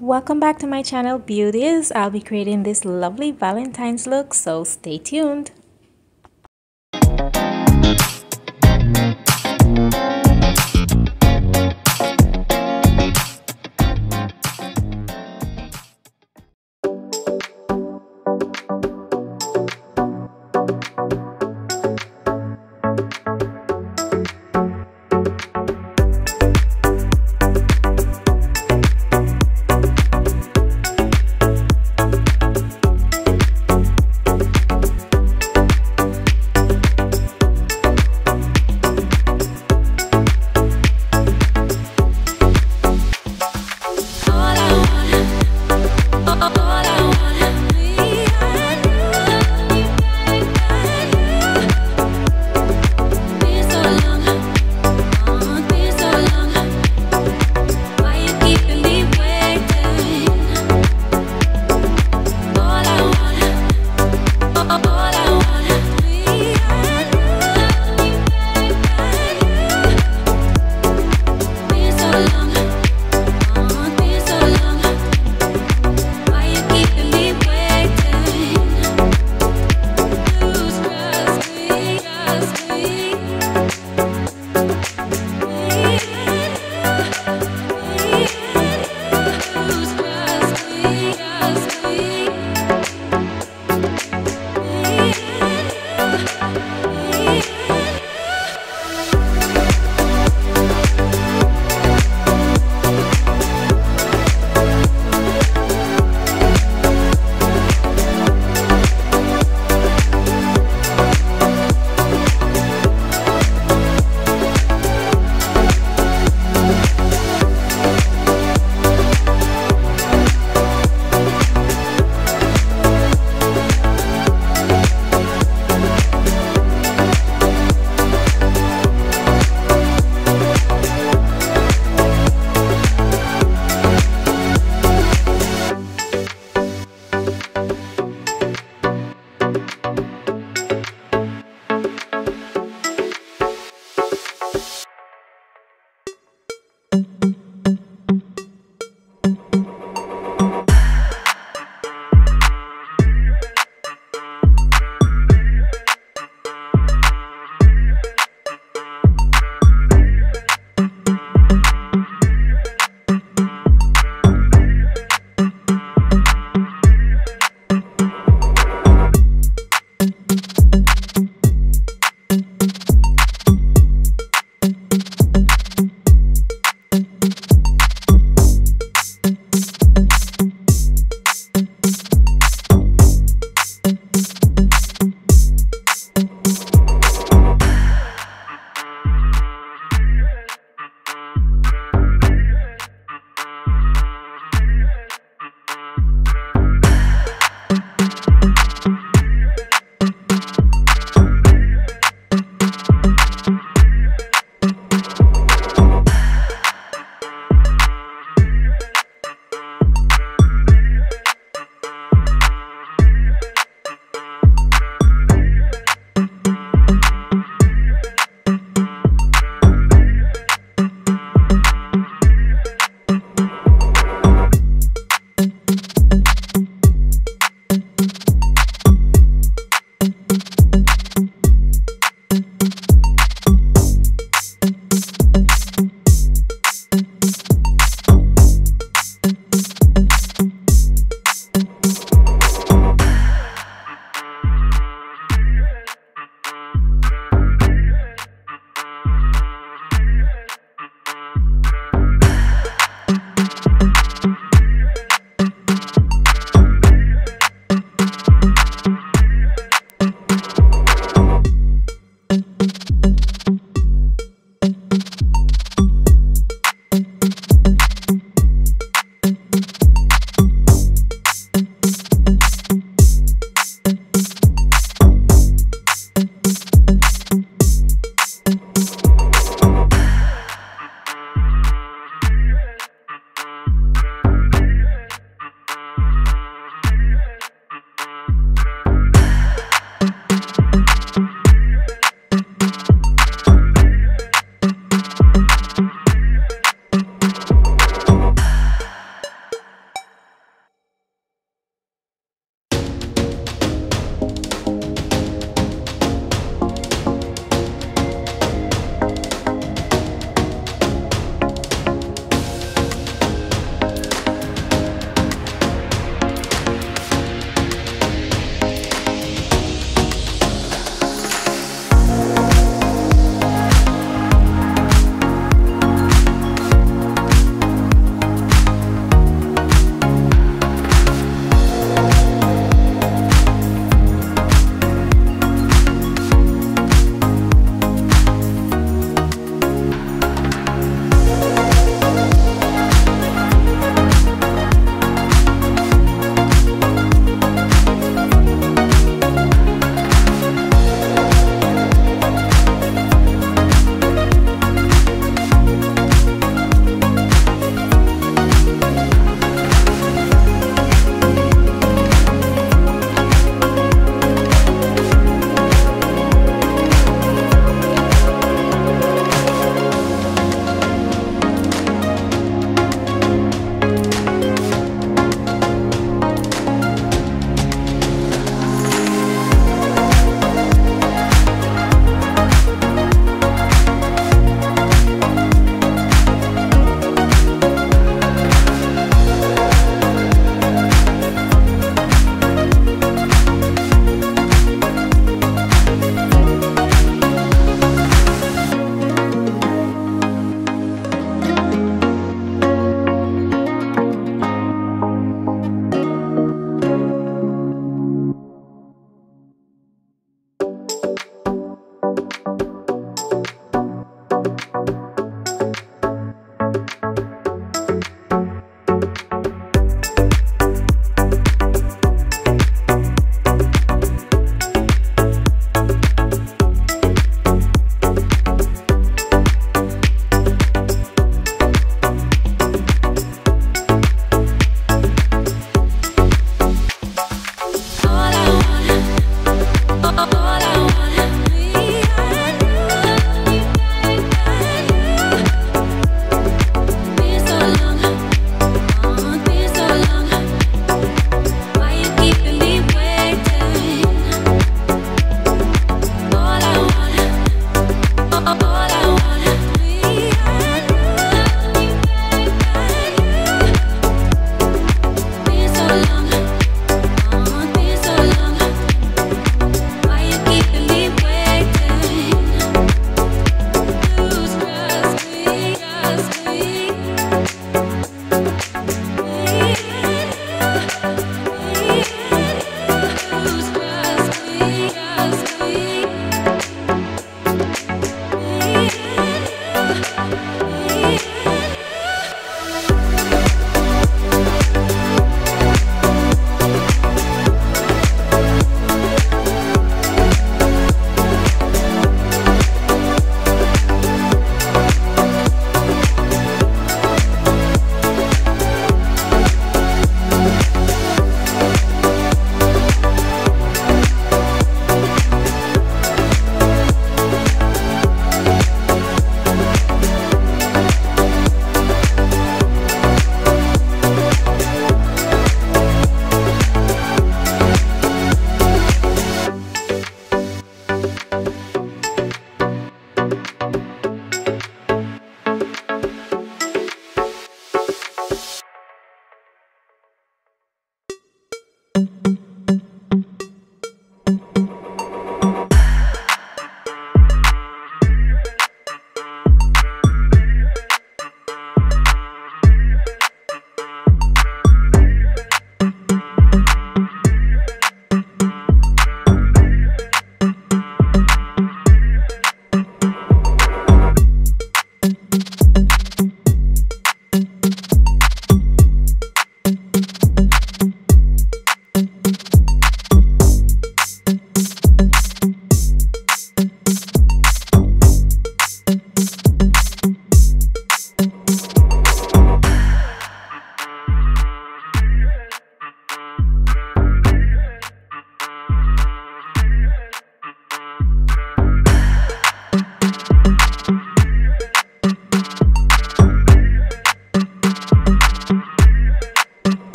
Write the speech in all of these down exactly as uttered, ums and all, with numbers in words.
Welcome back to my channel, beauties. I'll be creating this lovely Valentine's look, so stay tuned.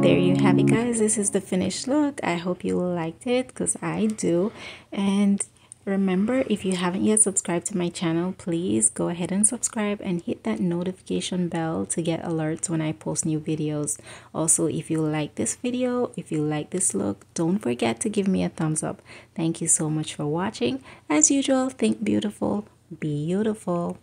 There you have it, guys. This is the finished look. I hope you liked it because I do. And remember, if you haven't yet subscribed to my channel, please go ahead and subscribe and hit that notification bell to get alerts when I post new videos. Also, if you like this video, if you like this look, don't forget to give me a thumbs up. Thank you so much for watching. As usual, think beautiful, be beautiful.